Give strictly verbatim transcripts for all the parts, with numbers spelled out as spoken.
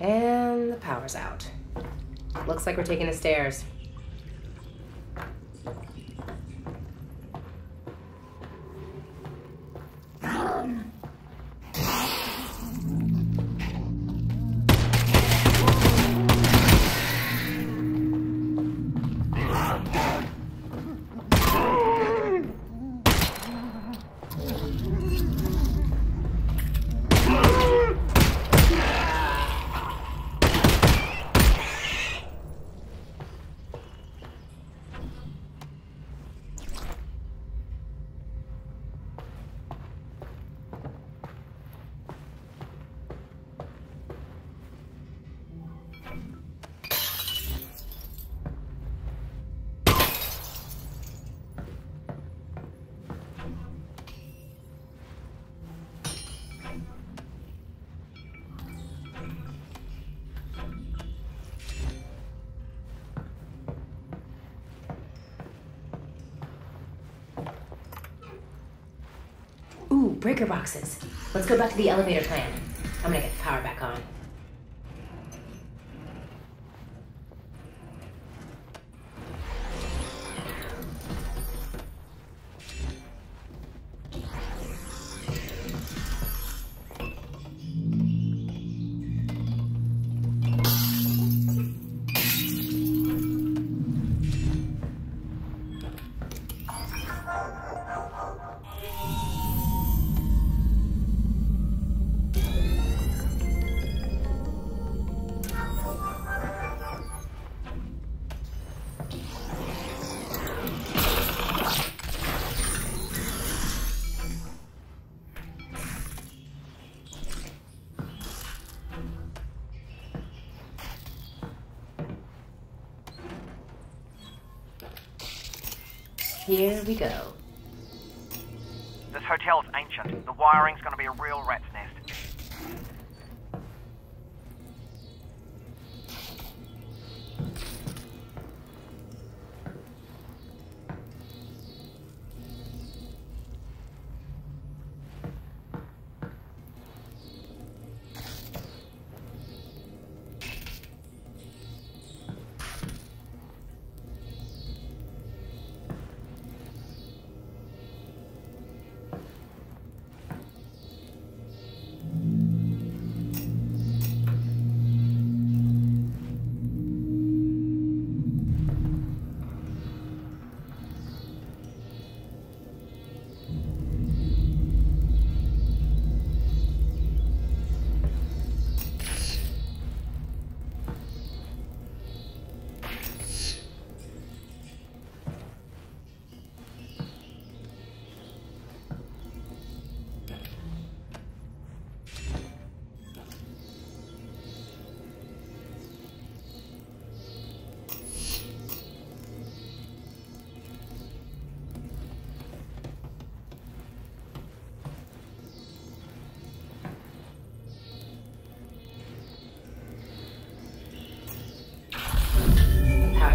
And the power's out. Looks like we're taking the stairs. Breaker boxes. Let's go back to the elevator plan. I'm gonna get the power back on. Here we go. This hotel is ancient. The wiring's gonna be a real rat's nest.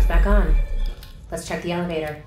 Back on. Let's check the elevator.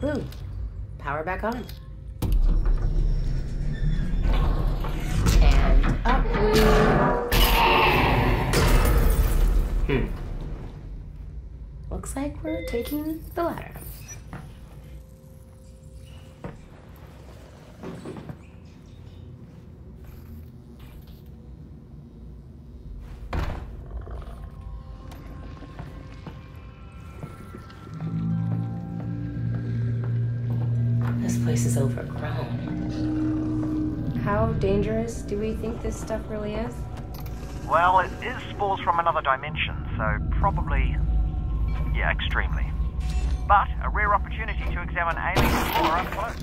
Blue, power back on. looks like we're taking the ladder. This place is overgrown. How dangerous do we think this stuff really is? Well, it is spores from another dimension, so probably, yeah, extremely. But a rare opportunity to examine alien flora up close.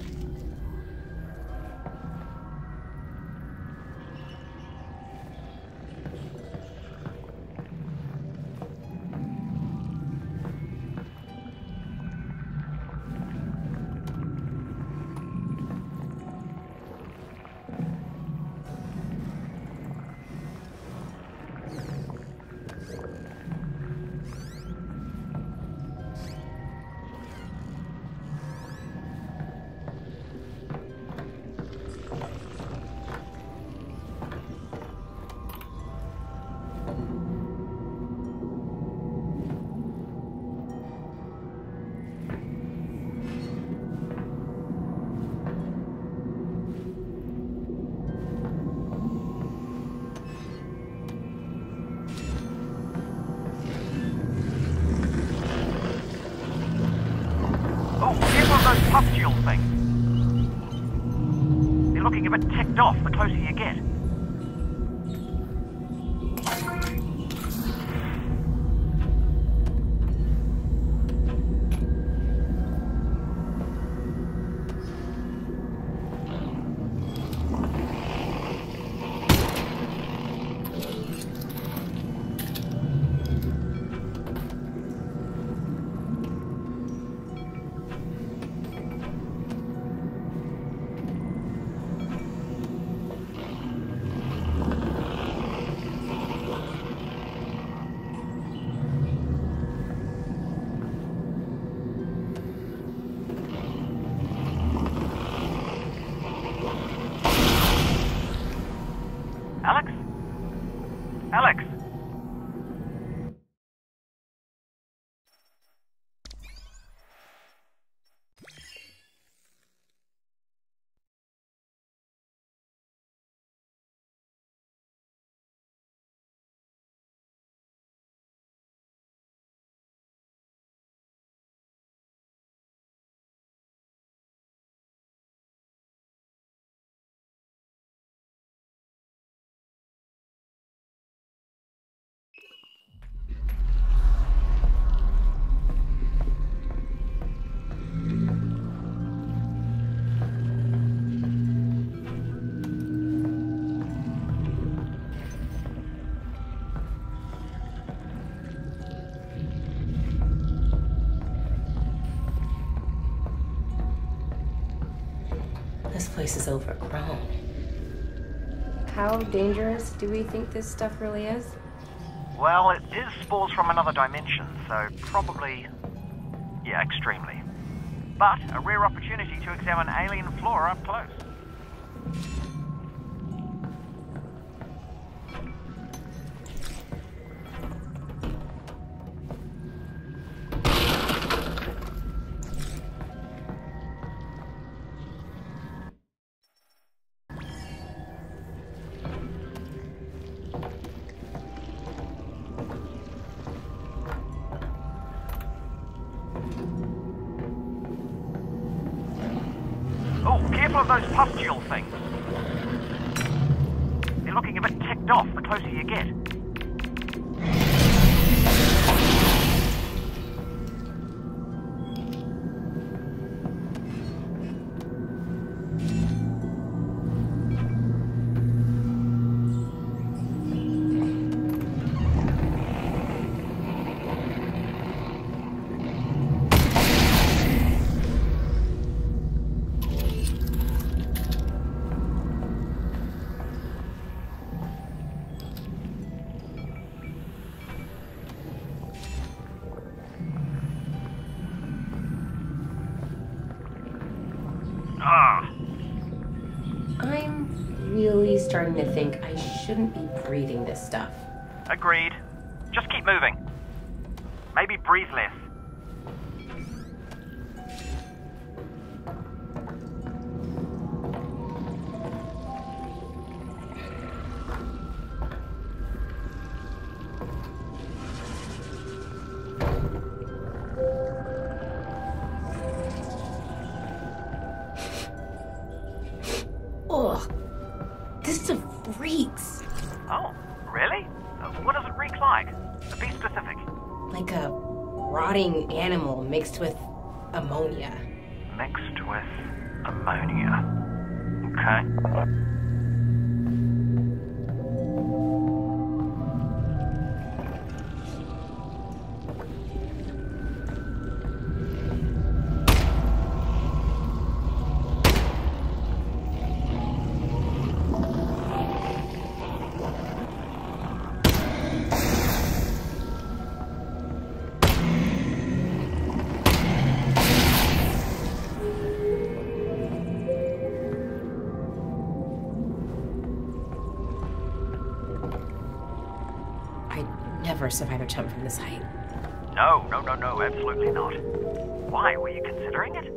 Pustule thing. They're looking a bit ticked off the closer you get. Alex? Alex? This place is overgrown. How dangerous do we think this stuff really is? Well, it is spores from another dimension, so probably, yeah, extremely. But a rare opportunity to examine alien flora up close. Careful of those pustule things. They're looking a bit ticked off the closer you get. Really starting to think I shouldn't be breathing this stuff. Agreed. Just keep moving. Maybe breathe less. This stuff reeks. Oh, really? What does it reek like? Be specific. Like a rotting animal mixed with ammonia. Mixed with ammonia. Okay. Survive a jump from this height. No, no, no, no, absolutely not. Why? Were you considering it?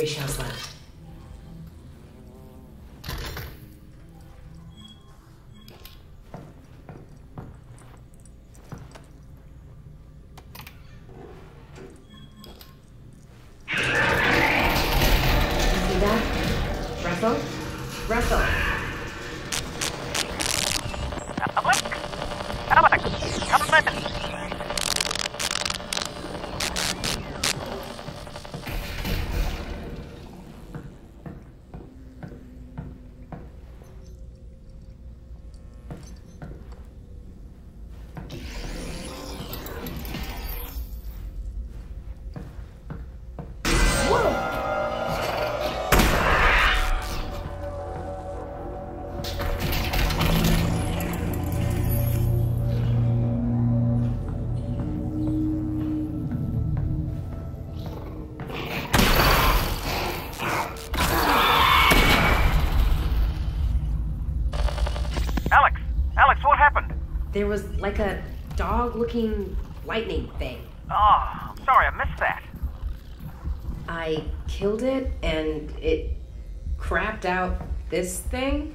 Three shells left. There was like a dog-looking lightning thing. Oh, sorry, I missed that. I killed it, and it crapped out this thing.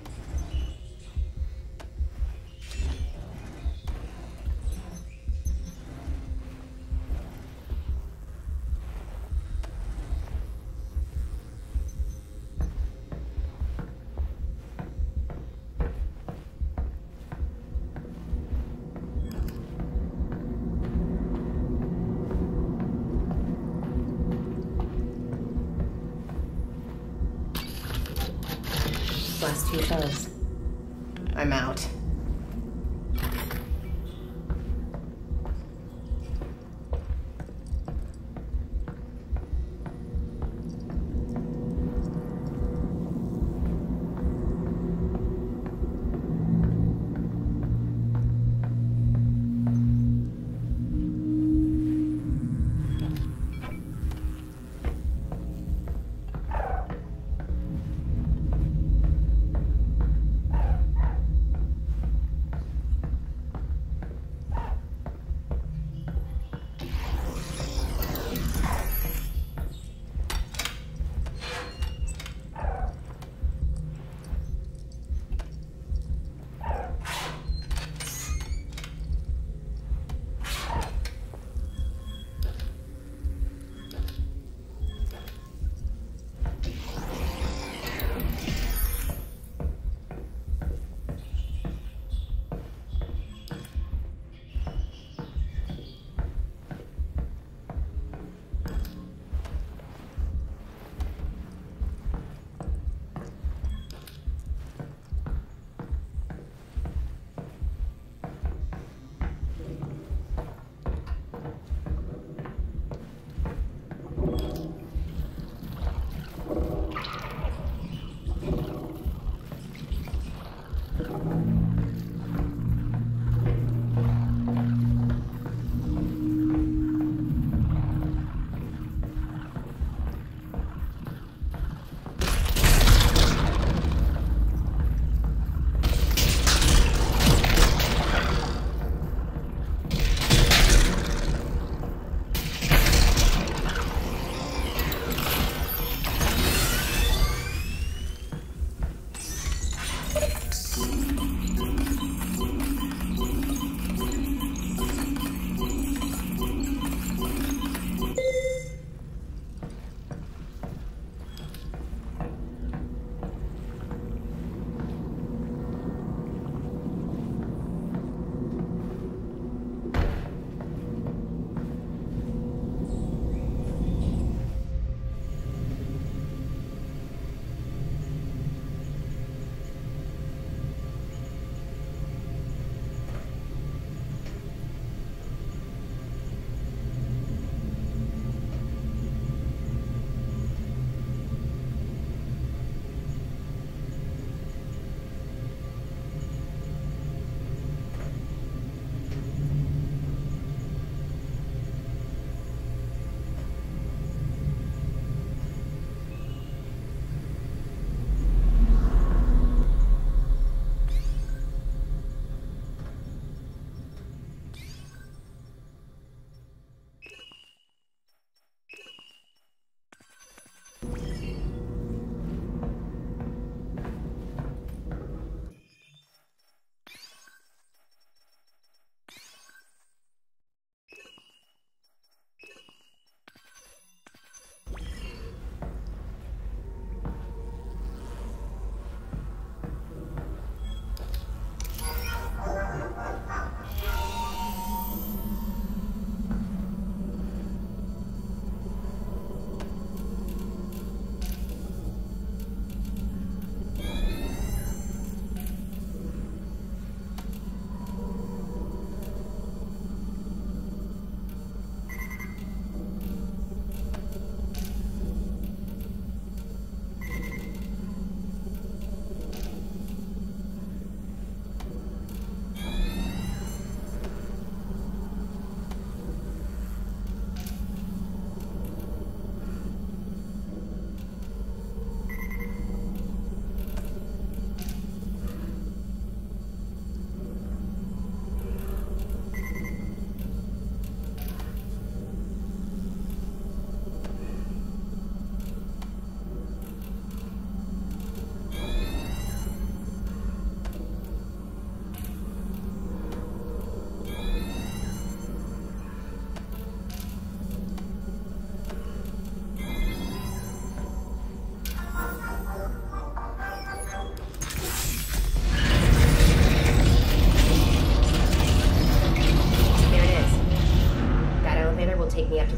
Last two shells. I'm out.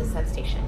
services substation.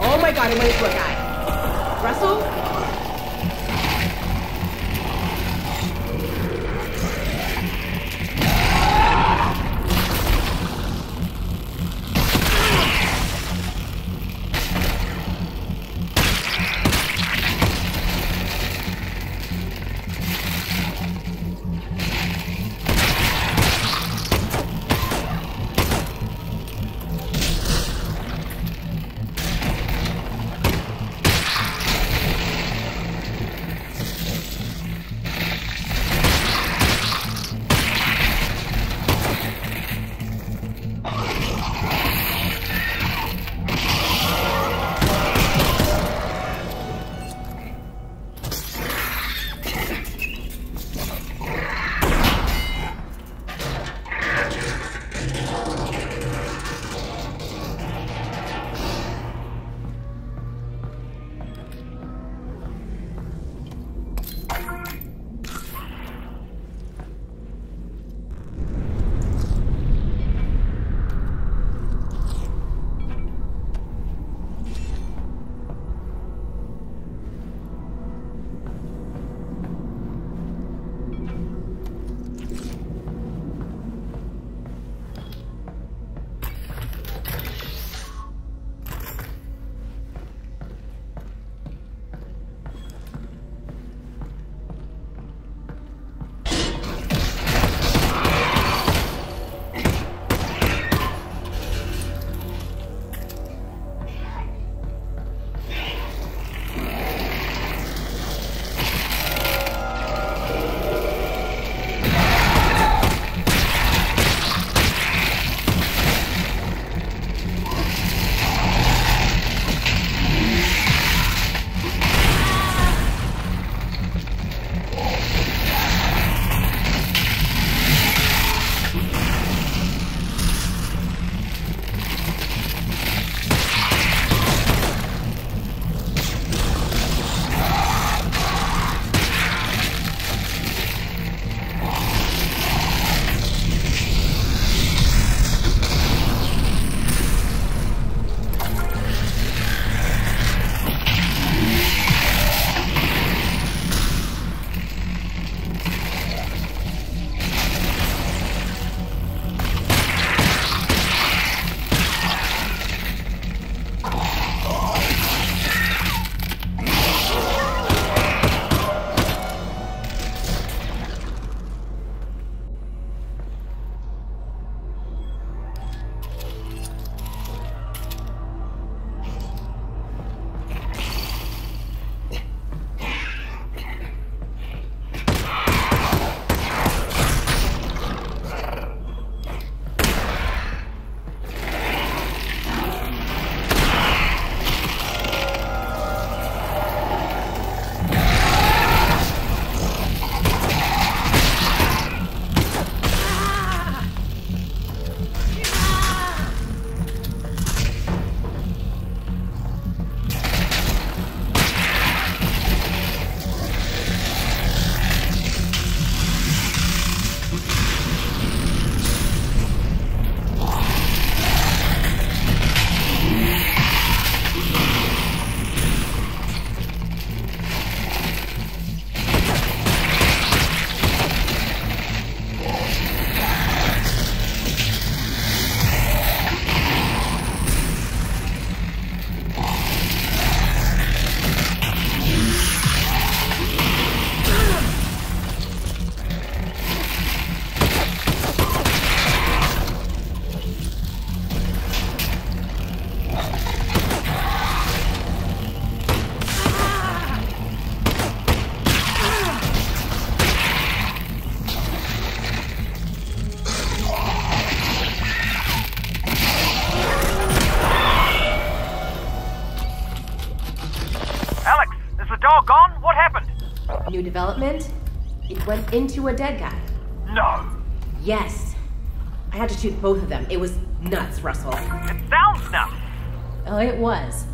Oh my god, it went into a guy. Russell? development, it went into a dead guy. No! Yes. I had to shoot both of them. It was nuts, Russell. It sounds nuts! Oh, it was.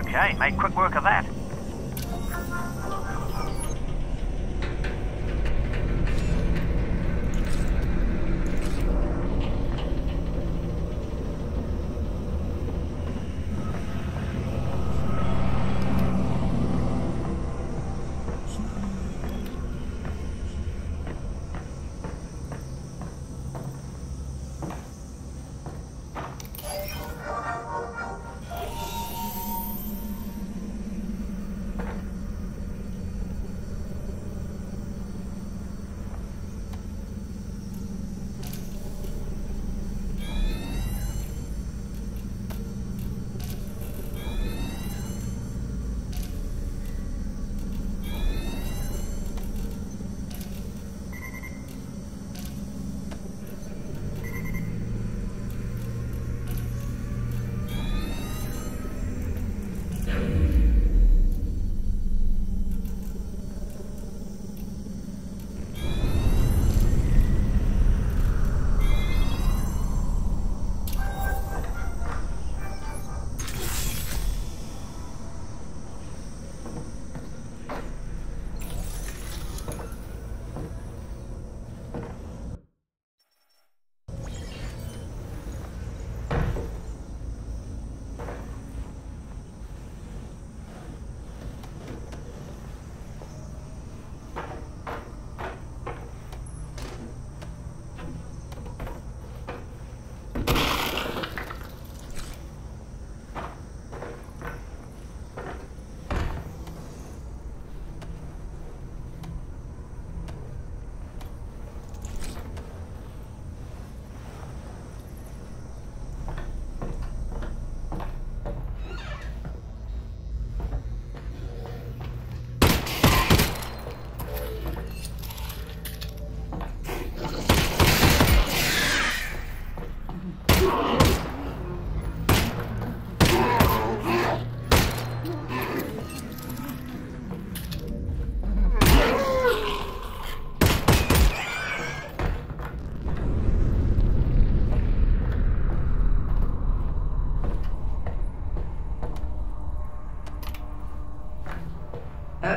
Okay, made quick work of that.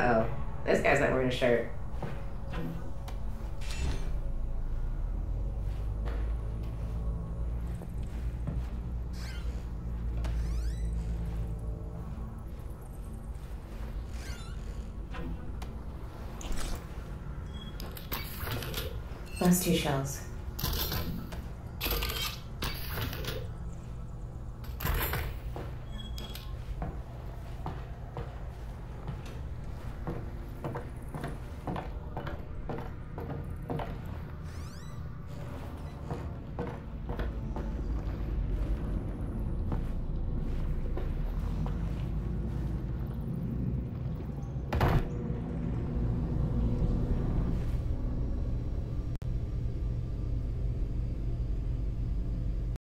Uh-oh. This guy's not wearing a shirt. That's two shells.